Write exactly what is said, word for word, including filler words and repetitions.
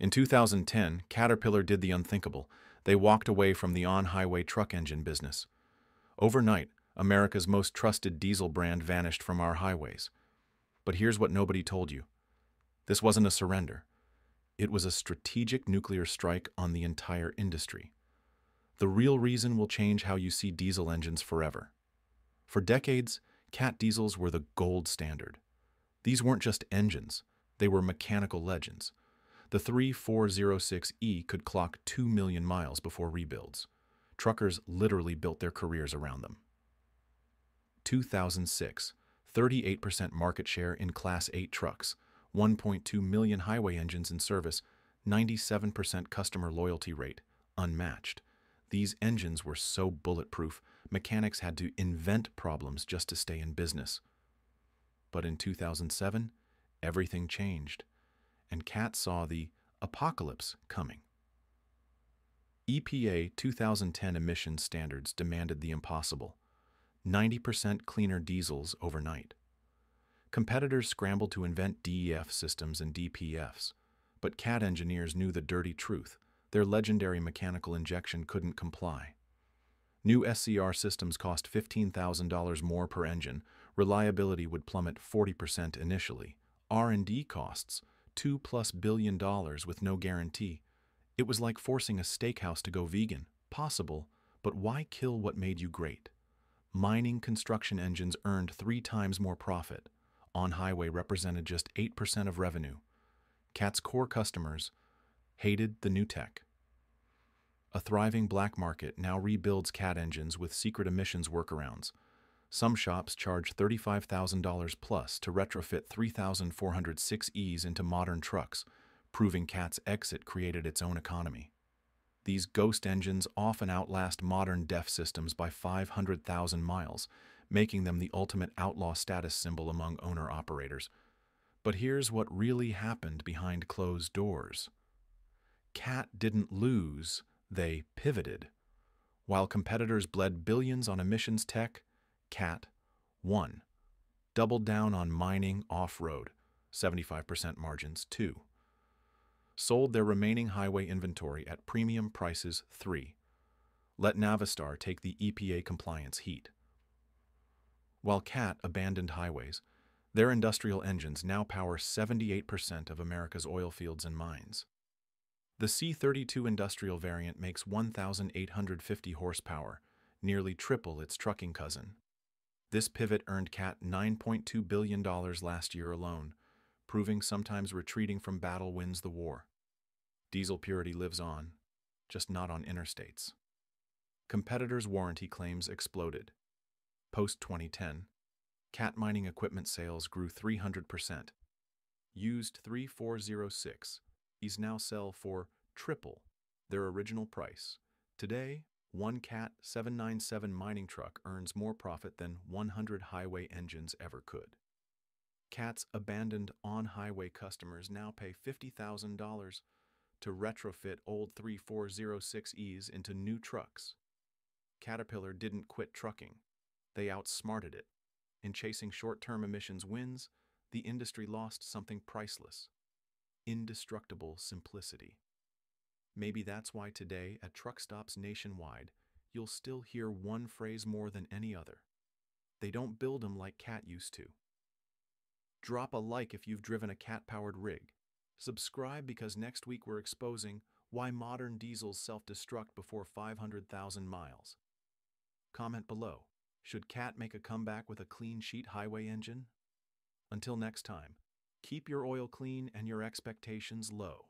In two thousand ten, Caterpillar did the unthinkable. They walked away from the on-highway truck engine business. Overnight, America's most trusted diesel brand vanished from our highways. But here's what nobody told you. This wasn't a surrender. It was a strategic nuclear strike on the entire industry. The real reason will change how you see diesel engines forever. For decades, CAT diesels were the gold standard. These weren't just engines, they were mechanical legends. The thirty-four oh six E could clock two million miles before rebuilds. Truckers literally built their careers around them. two thousand six, thirty-eight percent market share in Class eight trucks, one point two million highway engines in service, ninety-seven percent customer loyalty rate, unmatched. These engines were so bulletproof, mechanics had to invent problems just to stay in business. But in two thousand seven, everything changed, and CAT saw the apocalypse coming. E P A two thousand ten emission standards demanded the impossible. ninety percent cleaner diesels overnight. Competitors scrambled to invent D E F systems and D P Fs, but CAT engineers knew the dirty truth. Their legendary mechanical injection couldn't comply. New S C R systems cost fifteen thousand dollars more per engine. Reliability would plummet forty percent initially. R and D costs, two plus billion dollars with no guarantee. It was like forcing a steakhouse to go vegan. Possible, but why kill what made you great? Mining construction engines earned three times more profit. On-highway represented just eight percent of revenue. CAT's core customers hated the new tech. A thriving black market now rebuilds CAT engines with secret emissions workarounds. Some shops charge thirty-five thousand dollars plus to retrofit thirty-four oh six Es into modern trucks, proving CAT's exit created its own economy. These ghost engines often outlast modern D E F systems by five hundred thousand miles, making them the ultimate outlaw status symbol among owner-operators. But here's what really happened behind closed doors. CAT didn't lose, they pivoted. While competitors bled billions on emissions tech, CAT won. Doubled down on mining off-road, seventy-five percent margins two. Sold their remaining highway inventory at premium prices three. Let Navistar take the E P A compliance heat. While CAT abandoned highways, their industrial engines now power seventy-eight percent of America's oil fields and mines. The C thirty-two industrial variant makes one thousand eight hundred fifty horsepower, nearly triple its trucking cousin. This pivot earned CAT nine point two billion dollars last year alone, proving sometimes retreating from battle wins the war. Diesel purity lives on, just not on interstates. Competitors' warranty claims exploded. Post twenty ten, CAT mining equipment sales grew three hundred percent. Used thirty-four oh six These now sell for triple their original price. Today, one CAT seven ninety-seven mining truck earns more profit than one hundred highway engines ever could. CAT's abandoned on-highway customers now pay fifty thousand dollars to retrofit old thirty-four oh six Es into new trucks. Caterpillar didn't quit trucking. They outsmarted it. In chasing short-term emissions wins, the industry lost something priceless. Indestructible simplicity. Maybe that's why today, at truck stops nationwide, you'll still hear one phrase more than any other. They don't build them like CAT used to. Drop a like if you've driven a CAT-powered rig. Subscribe because next week we're exposing why modern diesels self-destruct before five hundred thousand miles. Comment below. Should CAT make a comeback with a clean-sheet highway engine? Until next time. Keep your oil clean and your expectations low.